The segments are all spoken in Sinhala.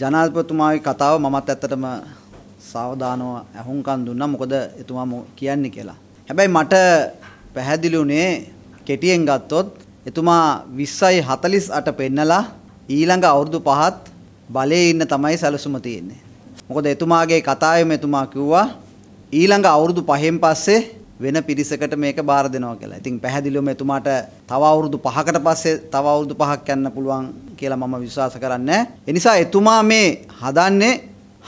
ජනාධිපතිතුමා කතාව මමත් ඇත්තටම සාවධානව අහුම්කන් දුන්නා මොකද එතුමා කියන්නේ කියලා. හැබැයි මට පැහැදිලි වුණේ කෙටියෙන් ගත්තොත් එතුමා 20:48 පෙන්නලා ඊළඟ අවුරුදු 5ත් බලේ ඉන්න තමයි සැලසුම තියෙන්නේ. මොකද එතුමාගේ කතාවෙම එතුමා කිව්වා ඊළඟ අවුරුදු 5න් පස්සේ වෙන පිරිසකට මේක බාර දෙනවා කියලා. ඉතින් පැහැදිලිවම එතුමාට තව අවුරුදු 5කට පස්සේ තව අවුරුදු 5ක් යන්න පුළුවන් කියලා මම විශ්වාස කරන්නේ. ඒ නිසා එතුමා මේ හදන්නේ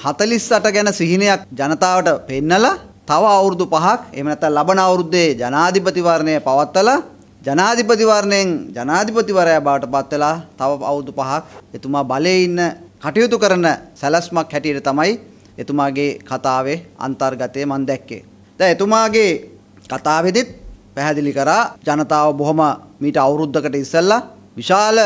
48 ගැන සිහිනයක් ජනතාවට පෙන්නලා තව අවුරුදු 5ක් එහෙම නැත්නම් ලබන අවුරුද්දේ ජනාධිපතිවරණය පවත්වලා ජනාධිපතිවරණයෙන් ජනාධිපතිවරයා බවට පත් වෙලා තව අවුරුදු 5ක් එතුමා බලයේ ඉන්න කටයුතු කරන සැලැස්මක් හැටියට තමයි එතුමාගේ කතාවේ අන්තර්ගතය මම දැක්කේ. දැන් එතුමාගේ කතාවෙදිත් පැහැදිලි කරා ජනතාව බොහොම මීට අවුරුද්දකට ඉස්සෙල්ලා විශාල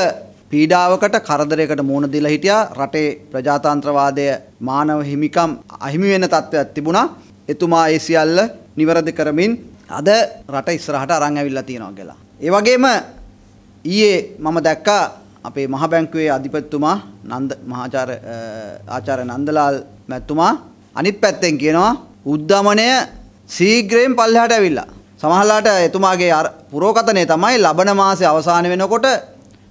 පීඩාවකට කරදරයකට මුහුණ දීලා හිටියා. රටේ ප්‍රජාතන්ත්‍රවාදය මානව හිමිකම් අහිමි වෙන තත්ත්වයක් තිබුණා. එතුමා ඒ සියල්ල නිවැරදි කරමින් අද රට ඉස්සරහට අරන් ඇවිල්ලා තියෙනවා කියලා. ඒ වගේම ඊයේ මම දැක්කා අපේ මහ බැංකුවේ අධිපතිතුමා නන්ද මහාචාර්ය ආචාර්ය නන්දලාල් මැතිතුමා අනිත් පැත්තෙන් කියනවා උද්දමනය ශීඝ්‍රයෙන් පල්ලෙහාට ඇවිල්ලා. සමහරලාට එතුමාගේ පුරෝකථනය තමයි ලබන මාසේ අවසාන වෙනකොට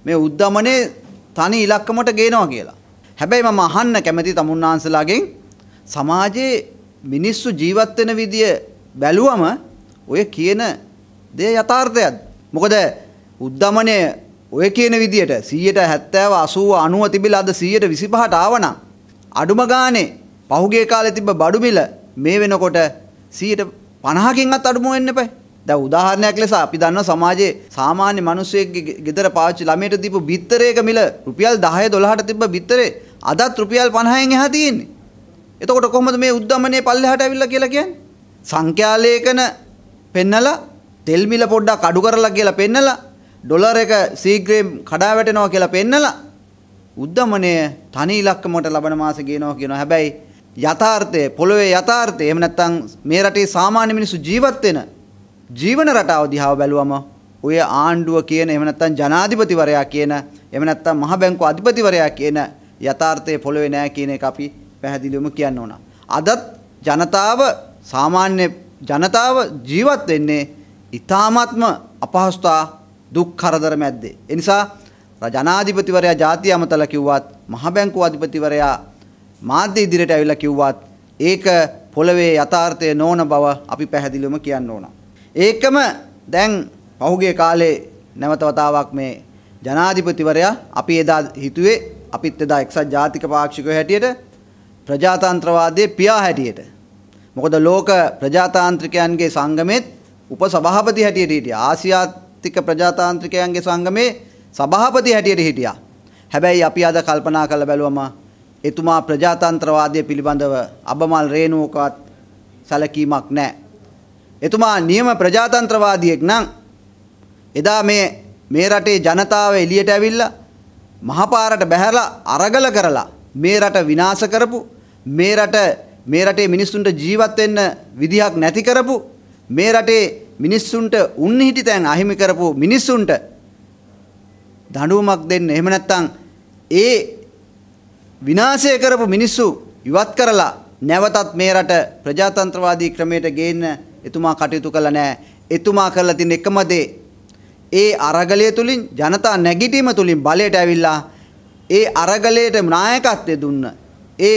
මේ උද්දමනය තනි ඉලක්කමට ගේනවා කියලා. හැබැයි මම අහන්න කැමති තමුන්නාන්සලාගෙන් සමාජයේ මිනිස්සු ජීවත් වෙන විදිය බැලුවම ඔය කියන දේ යථාර්ථයක්ද? මොකද උද්දමනය ඔය කියන විදියට 170 80 90 තිබිලා අද 125ට ආවනම් අඩුම ගානේ පහුගිය කාලේ තිබ්බ බඩු මිල මේ වෙනකොට 150කින්වත් අඩුම වෙන්න එපා. දැන් උදාහරණයක් ලෙස අපි දන්නවා සමාජයේ සාමාන්‍ය මිනිසෙක්ගේ ගෙදර පාවිච්චි ළමයට දීපු බිත්තරයක මිල රුපියල් 10 12ට තිබ්බ බිත්තරේ අදත් රුපියල් 50න් එහා තියෙන්නේ. එතකොට කොහොමද මේ උද්දමනයේ පල්ලෙහාට ඇවිල්ලා කියලා කියන්නේ? සංඛ්‍යා ලේඛන පෙන්නලා තෙල් මිල පොඩ්ඩක් අඩු කරලා කියලා පෙන්නලා ඩොලර් එක ශීඝ්‍රයෙන් කඩා වැටෙනවා කියලා පෙන්නලා උද්දමනය තනි ඉලක්කමකට ලබන මාසේ ගේනවා කියනවා. හැබැයි යථාර්ථය පොළවේ යථාර්ථය එහෙම නැත්නම් මේ රටේ සාමාන්‍ය මිනිස්සු ජීවත් වෙන ජීවන රටාව දිහා බැලුවම ඔය ආණ්ඩුව කියන එහෙම නැත්නම් ජනාධිපතිවරයා කියන එහෙම නැත්නම් මහ බැංකුව අධිපතිවරයා කියන යථාර්ථයේ පොළවේ නැහැ කියන එක අපි පැහැදිලිවම කියන්න ඕන. අදත් ජනතාව සාමාන්‍ය ජනතාව ජීවත් වෙන්නේ ඊ타මාත්ම අපහසුතා දුක් කරදර මැද්දේ. ඒ නිසා ජනාධිපතිවරයා ජාතිය අමතලා කිව්වත් මහ බැංකුව අධිපතිවරයා මාධ්‍ය ඉදිරියට ඇවිල්ලා කිව්වත් ඒක පොළවේ යථාර්ථය නොවන බව අපි පැහැදිලිවම කියන්න ඕන. ඒකම දැන් පහුගිය කාලේ නැවත වතාවක් මේ ජනාධිපතිවරයා අපි එදා හිතුවේ අපිත් එදා එක්සත් ජාතික පාක්ෂිකයෝ හැටියට ප්‍රජාතන්ත්‍රවාදයේ පියා හැටියට මොකද ලෝක ප්‍රජාතාන්ත්‍රිකයන්ගේ සංගමෙත් උපසභාපති හැටියට හිටියා. ආසියාතික ප්‍රජාතාන්ත්‍රිකයන්ගේ සංගමේ සභාපති හැටියට හිටියා. හැබැයි අපි අද කල්පනා කරලා බලුවම එතුමා ප්‍රජාතන්ත්‍රවාදයේ පිළිබඳව අබමල් රේණුවකවත් සැලකීමක් නැහැ. එතුමා නියම ප්‍රජාතන්ත්‍රවාදියෙක් නම් එදා මේ රටේ ජනතාව එළියට ඇවිල්ලා මහපාරට බැහැලා අරගල කරලා මේ රට විනාශ කරපු මේ රටේ මිනිස්සුන්ට ජීවත් වෙන්න විදිහක් නැති කරපු මේ රටේ මිනිස්සුන්ට උන්හිටි තැන් අහිමි කරපු මිනිස්සුන්ට දඬුවමක් දෙන්න එහෙම නැත්නම් ඒ විනාශය කරපු මිනිස්සු ඉවත් කරලා නැවතත් මේ රට ප්‍රජාතන්ත්‍රවාදී ක්‍රමයට ගේන්න එතුමා කටයුතු කළා නෑ. එතුමා කරලා තියෙන එකම දේ ඒ අරගලය තුලින් ජනතා නැගිටීම තුලින් බලයට ඇවිල්ලා ඒ අරගලයට නායකත්වය දුන්න ඒ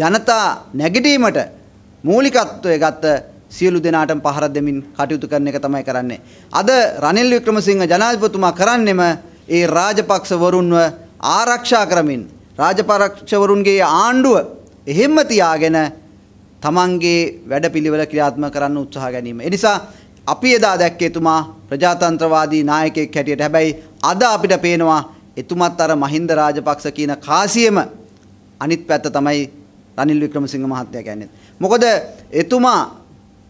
ජනතා නැගිටීමට මූලිකත්වය ගත්ත සියලු දෙනාටම පහර දෙමින් කටයුතු කරන එක තමයි කරන්නේ. අද රනිල් වික්‍රමසිංහ ජනාධිපතිතුමා කරන්නේම ඒ රාජපක්ෂ වරුන්ව ආරක්ෂා කරමින් රාජපක්ෂ වරුන්ගේ ආණ්ඩුව එහෙම්ම තියාගෙන තමන්ගේ වැඩපිළිවෙල ක්‍රියාත්මක කරන්න උත්සාහ ගැනීම. ඒ නිසා අපි එදා දැක්කේ එතුමා ප්‍රජාතන්ත්‍රවාදී නායකයෙක් හැටියට. හැබැයි අද අපිට පේනවා එතුමත් අර මහින්ද රාජපක්ෂ කියන කාසියම අනිත් පැත්ත තමයි රනිල් වික්‍රමසිංහ මහත්තයා කියන්නේ. මොකද එතුමා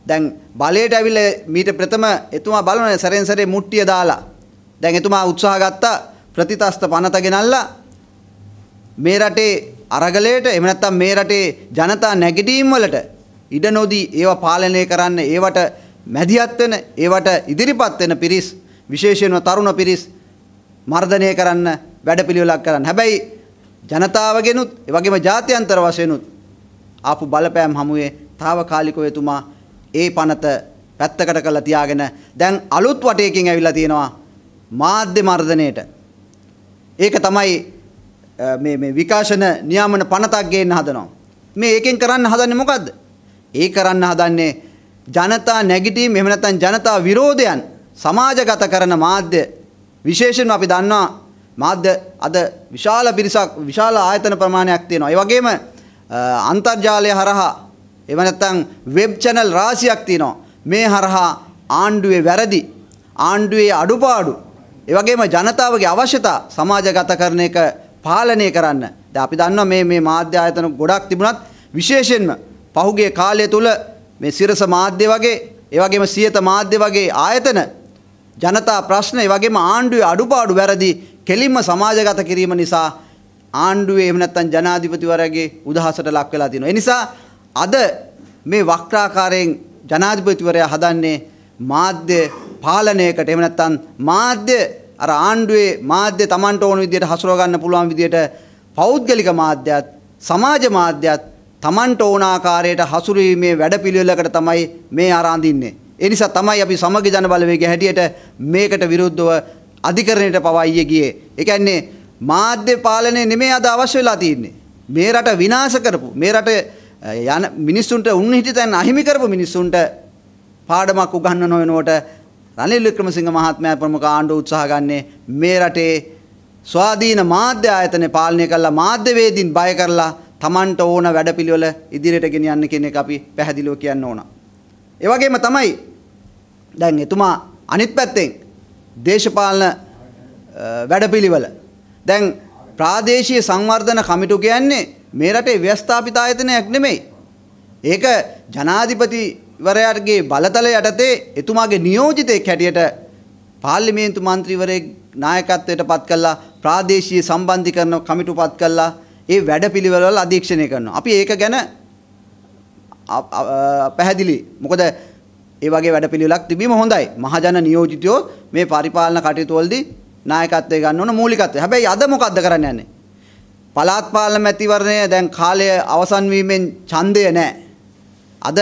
දැන් බලයට ඇවිල්ලා මීට ප්‍රථම එතුමා බලන සැරෙන් සැරේ මුට්ටිය දාලා දැන් එතුමා උත්සාහ ගත්තා ප්‍රතිතස්ත පනත ගෙනල්ලා මේ රටේ අරගලයට එහෙම නැත්නම් මේ රටේ ජනතා නැගිටීම් වලට ඉඩ නොදී ඒවා පාලනය කරන්න ඒවට මැදිහත් වෙන ඒවට ඉදිරිපත් වෙන පිරිස් විශේෂයෙන්ම තරුණ පිරිස් මර්ධනය කරන්න වැඩපිළිවෙලක් කරන්න. හැබැයි ජනතාවගෙනුත් ඒ වගේම ජාත්‍යන්තර වශයෙන්ුත් ආපු බලපෑම් හමුවේ తాවකාලිකව එතුමා ඒ පනත පැත්තකට කරලා තියාගෙන දැන් අලුත් වටයකින් ඇවිල්ලා තියෙනවා මාධ්‍ය මර්ධනයට. ඒක තමයි මේ විකාශන නියාමන පනතක් ගේන්න හදනවා. මේ එකෙන් කරන්න හදන්නේ මොකද්ද? ඒ කරන්න හදන්නේ ජනතා නැගිටීම් එහෙම නැත්නම් ජනතා විරෝධයන් සමාජගත කරන මාධ්‍ය විශේෂයෙන්ම අපි දන්නවා මාධ්‍ය අද විශාල පිරිසක් විශාල ආයතන ප්‍රමාණයක් තියෙනවා. ඒ වගේම අන්තර්ජාලය හරහා එහෙම නැත්නම් වෙබ් channel රාශියක් තියෙනවා. මේ හරහා ආණ්ඩුවේ වැරදි ආණ්ඩුවේ අඩුපාඩු ඒ වගේම ජනතාවගේ අවශ්‍යතා සමාජගත කරන එක පාලනය කරන්න. දැන් අපි දන්නවා මේ මාධ්‍ය ආයතන ගොඩක් තිබුණත් විශේෂයෙන්ම පහුගිය කාලය තුල මේ සිරස මාධ්‍ය වගේ ඒ වගේම සියත මාධ්‍ය වගේ ආයතන ජනතා ප්‍රශ්න ඒ වගේම ආණ්ඩුවේ අඩුපාඩු වැරදි කෙලින්ම සමාජගත කිරීම නිසා ආණ්ඩුවේ එහෙම නැත්නම් ජනාධිපතිවරයාගේ උදහසට ලක් වෙලා තියෙනවා. ඒ නිසා අද මේ වක්‍රාකාරයෙන් ජනාධිපතිවරයා හදන්නේ මාධ්‍ය පාලනයකට එහෙම නැත්නම් මාධ්‍ය අර ආණ්ඩුවේ මාධ්‍ය Tamanට ඕන විදියට හසුරව ගන්න පුළුවන් විදියට පෞද්ගලික මාධ්‍යත් සමාජ මාධ්‍යත් Tamanට ඕන ආකාරයට හසුරීමේ වැඩපිළිවෙලකට තමයි මේ ආරාඳින්නේ. ඒ නිසා තමයි අපි සමගි ජන බලවේගය හැටියට මේකට විරුද්ධව අධිකරණයට පවා ඊයේ ගියේ. ඒ කියන්නේ මාධ්‍ය පාලනය නෙමෙයි අද අවශ්‍ය වෙලා තියෙන්නේ. මේ රට විනාශ කරපු මේ රට යන මිනිස්සුන්ට උන්හිටිතන් අහිමි කරපු මිනිස්සුන්ට පාඩමක් උගන්වන වෙනකොට රනිල් වික්‍රමසිංහ මහත්මයා ප්‍රමුඛ ආණ්ඩුව උත්සාහ ගන්නේ මේ රටේ ස්වාධීන මාධ්‍ය ආයතනය පාලනය කළා මාධ්‍යවේදීන් බය කරලා Tamanට ඕන වැඩපිළිවෙල ඉදිරියට ගෙනියන්න කියන එක අපි පැහැදිලිව කියන්න ඕන. ඒ වගේම තමයි දැන් එතුමා අනිත් පැත්තෙන් දේශපාලන වැඩපිළිවෙල දැන් ප්‍රාදේශීය සංවර්ධන කමිටු කියන්නේ මේ රටේ ව්‍යවස්ථාපිත ආයතනයක් නෙමෙයි. ඒක ජනාධිපතිවරයාගේ බලතල යටතේ එතුමාගේ නියෝජිතයෙක් හැටියට පාර්ලිමේන්තු මන්ත්‍රීවරයෙක් නායකත්වයට පත් කළා ප්‍රාදේශීය සම්බන්ධීකරණ කමිටු පත් කළා ඒ වැඩපිළිවෙලවල අධීක්ෂණය කරනවා. අපි ඒක ගැන පැහැදිලි. මොකද ඒ වගේ වැඩපිළිවෙලක් තිබීම හොඳයි. මහජන නියෝජිතයෝ මේ පරිපාලන කටයුතු වලදී නායකත්වය ගන්න ඕන මූලිකත්වය. හැබැයි අද මොකද්ද කරන්න යන්නේ? පළාත් පාලන මැතිවරණය දැන් කාලය අවසන් වීමෙන් ඡන්දය නැහැ. අද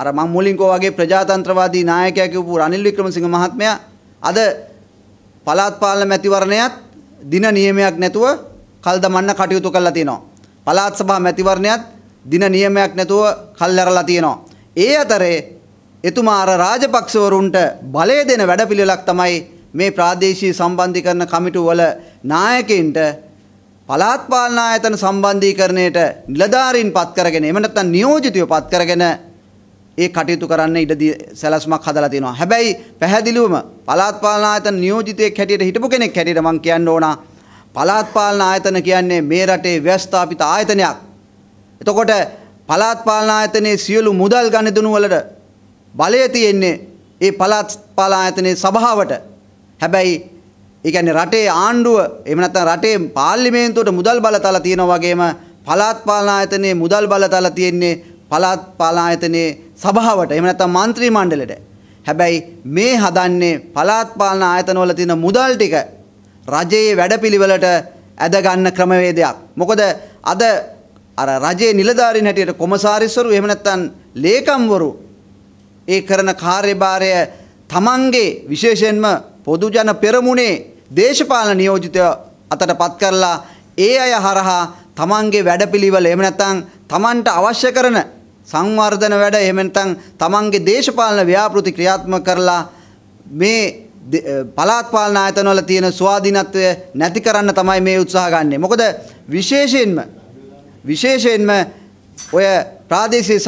අර මම මුලින් කෝ වගේ ප්‍රජාතන්ත්‍රවාදී නායකයා කියපු රනිල් වික්‍රමසිංහ මහත්මයා අද පළාත් පාලන මැතිවරණයත් දින නියමයක් නැතුව කල් දමන්න කටයුතු කරලා තිනවා. පළාත් සභා මැතිවරණයත් දින නියමයක් නැතුව කල්ැරලා තියෙනවා. ඒ අතරේ එතුමා අර රාජපක්ෂවරුන්ට බලය දෙන වැඩපිළිවෙලක් තමයි මේ ප්‍රාදේශීය සම්බන්ධීකරණ කමිටු වල නායකයින්ට පළාත් පාලන ආයතන සම්බන්ධීකරණයට නිලධාරීන් පත් කරගෙන එහෙම නැත්නම් නියෝජිතයෝ පත් කරගෙන ඒ කටයුතු කරන්න ඉඩ සැලැස්මක් හදලා තියෙනවා. හැබැයි පැහැදිලිවම පළාත් පාලන ආයතන නියෝජිතයෙක් හැටියට හිටපු කෙනෙක් හැටියට මම කියන්න ඕන පළාත් පාලන ආයතන කියන්නේ මේ රටේ ව්‍යවස්ථාපිත ආයතනයක්. එතකොට පළාත් පාලන ආයතනයේ සියලු මුදල් ගනුදෙනු වලට බලය තියෙන්නේ ඒ පළාත් පාලන ආයතනයේ සභාවට. හැබැයි ඒ කියන්නේ රටේ ආණ්ඩුව එහෙම නැත්නම් රටේ පාර්ලිමේන්තුවට මුදල් බලතල තියෙනවා වගේම පළාත් පාලන ආයතනයේ මුදල් බලතල තියෙන්නේ පළාත් පාලන ආයතනයේ සභාවට එහෙම නැත්නම් മന്ത്രി මණ්ඩලයට. හැබැයි මේ හදන්නේ පළාත් පාලන ආයතන වල තියෙන මුදල් ටික රජයේ වැඩපිළිවෙලට ඇද ගන්න ක්‍රමවේදයක්. මොකද අද අර රජයේ නිලධාරීන් හැටියට කොමසාරිස්වරු එහෙම නැත්නම් ලේකම්වරු ඒ කරන කාර්යභාරය තමන්ගේ විශේෂයෙන්ම පොදු ජන පෙරමුණේ දේශපාලන නියෝජිතය අතටපත් කරලා ඒ අය හරහා තමන්ගේ වැඩපිළිවෙල එහෙම නැත්නම් තමන්ට අවශ්‍ය කරන සංවර්ධන වැඩ එහෙම නැත්නම් තමන්ගේ දේශපාලන ව්‍යාපෘති ක්‍රියාත්මක කරලා මේ පළාත් පාලන ආයතනවල තියෙන ස්වාධීනත්වය නැති කරන්න තමයි මේ උත්සාහ ගන්නෙ. මොකද විශේෂයෙන්ම ඔය ප්‍රාදේශීය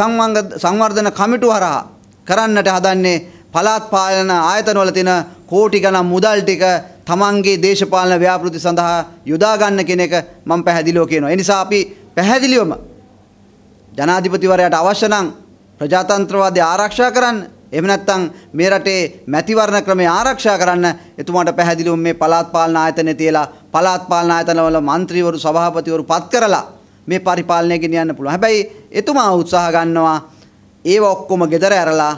සංවර්ධන කමිටුව හරහා කරන්නට හදන්නේ පළාත් පාලන ආයතනවල තියෙන කෝටි ගණන් මුදල් ටික තමන්ගේ දේශපාලන ව්‍යාපෘති සඳහා යොදා ගන්න කියන එක මම පැහැදිලිව කියනවා. ඒ නිසා අපි පැහැදිලිවම ජනාධිපතිවරයාට අවශ්‍ය නම් ප්‍රජාතන්ත්‍රවාදය ආරක්ෂා කරන්න එහෙම නැත්නම් මේ රටේ මැතිවරණ ක්‍රමය ආරක්ෂා කරන්න එතුමාට පැහැදිලිවම මේ පළාත් පාලන ආයතනයේ තියලා පළාත් පාලන ආයතනවල മന്ത്രിවරු සභාපතිවරු පත් කරලා මේ පරිපාලනය ගෙනියන්න පුළුවන්. හැබැයි එතුමා උත්සාහ ගන්නවා ඒව ඔක්කොම ගෙදර ඇරලා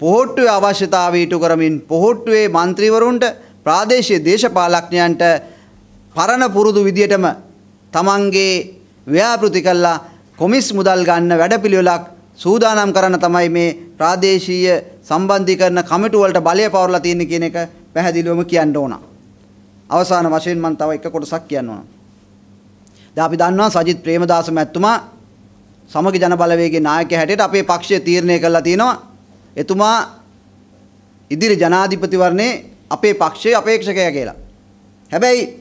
පොහොට්ටුවේ අවශ්‍යතාවය ඊට කරමින් පොහොට්ටුවේ മന്ത്രിවරුන්ට ප්‍රාදේශීය දේශපාලඥයන්ට පරණ පුරුදු විදියටම තමන්ගේ ව්‍යාපෘති කළා කොමිස් මුදල් ගන්න වැඩපිළිවෙලක් සූදානම් කරන්න තමයි මේ ප්‍රාදේශීය සම්බන්ධීකරණ කමිටුව වලට බලය පවරලා තියෙන්නේ කියන එක පැහැදිලිවම කියන්න ඕන. අවසාන වශයෙන් මම තව එක කොටසක් කියන්න ඕන. දැන් අපි දන්නවා සජිත් ප්‍රේමදාස මැතිතුමා සමගි ජන බලවේගයේ නායකයා හැටියට අපේ පක්ෂය තීරණය කළා තියෙනවා. එතුමා ඉදිරි ජනාධිපතිවරණේ අපේ පක්ෂයේ අපේක්ෂකයා කියලා. හැබැයි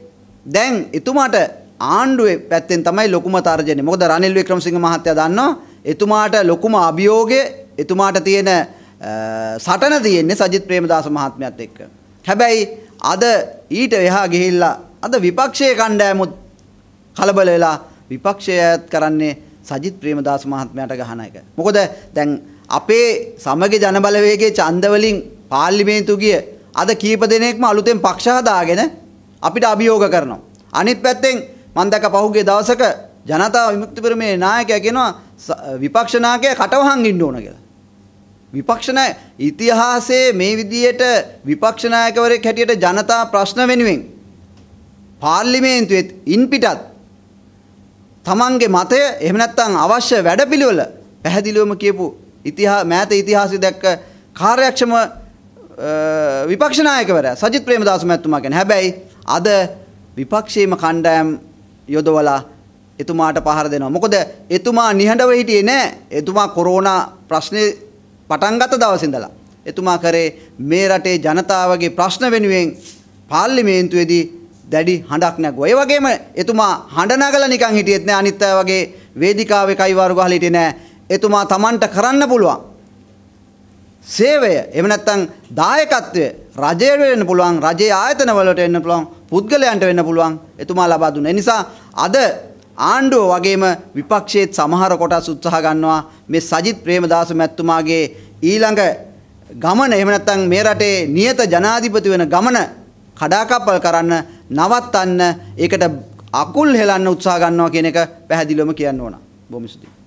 දැන් එතුමාට ආණ්ඩුවේ පැත්තෙන් තමයි ලොකුම තර්ජනේ. මොකද රනිල් වික්‍රමසිංහ මහත්තයා දන්නවා එතුමාට ලොකුම අභියෝගය එතුමාට තියෙන සටන තියෙන්නේ සජිත් ප්‍රේමදාස මහත්මයාත් එක්ක. හැබැයි අද ඊට එහා ගිහිල්ලා අද විපක්ෂයේ කණ්ඩායමුත් කලබල වෙලා විපක්ෂයත් කරන්නේ සජිත් ප්‍රේමදාස මහත්මයාට ගහන එක. මොකද දැන් අපේ සමගි ජන බලවේගයේ ඡන්ද වලින් පාර්ලිමේන්තුව ගිය අද කීප දෙනෙක්ම අලුතෙන් පක්ෂ හදාගෙන අපිට අභියෝග කරනවා. අනිත් පැත්තෙන් මම දැක්ක පහුගිය දවසක ජනතා විමුක්ති පෙරමුණේ නායකයා කියනවා විපක්ෂ නායකයා කටවහන් ඉන්න ඕන කියලා. විපක්ෂ නාය ඉතිහාසයේ මේ විදියට විපක්ෂ නායකවරයෙක් හැටියට ජනතා ප්‍රශ්න වෙනුවෙන් පාර්ලිමේන්තුවේ ඉන් පිටත් තමන්ගේ මතය එහෙම නැත්නම් අවශ්‍ය වැඩපිළිවෙල පැහැදිලිවම කියපු මෑත ඉතිහාසයේ දැක්ක කාර්යක්ෂම විපක්ෂ නායකවරයා සජිත් ප්‍රේමදාස මැතිතුමා කියන්නේ. හැබැයි අද විපක්ෂයේම කණ්ඩායම් යොදවලා එතුමාට පහර දෙනවා. මොකද එතුමා නිහඬව හිටියේ නැහැ. එතුමා කොරෝනා ප්‍රශ්නේ පටන් ගත්ත දවස් ඉඳලා එතුමා කරේ මේ රටේ ජනතාවගේ ප්‍රශ්න වෙනුවෙන් පාර්ලිමේන්තුවේදී දැඩි හඬක් නැගුවා. ඒ වගේම එතුමා හඬ නගලා නිකන් හිටියෙත් නැහැ. අනිත් අය වගේ වේදිකාවේ කයිවාරු ගහලා හිටියේ නැහැ. එතුමා Tamanට කරන්න පුළුවන් සේවය එහෙම නැත්නම් දායකත්වය රජයට වෙන්න පුළුවන්, රජයේ ආයතන වලට වෙන්න පුළුවන්, පුද්ගලයන්ට වෙන්න පුළුවන් එතුමා ලබා දුන්නා. ඒ නිසා අද ආණ්ඩුව වගේම විපක්ෂයේත් සමහර කොටස් උත්සාහ ගන්නවා මේ සජිත් ප්‍රේමදාස මැතිතුමාගේ ඊළඟ ගමන එහෙම නැත්නම් මේ රටේ නියත ජනාධිපති වෙන ගමන කඩාකප්පල් කරන්න, නවත්තන්න, ඒකට අකුල් හෙලන්න උත්සාහ ගන්නවා කියන එක පැහැදිලිවම කියන්න ඕන. බොහොම ස්තුතියි.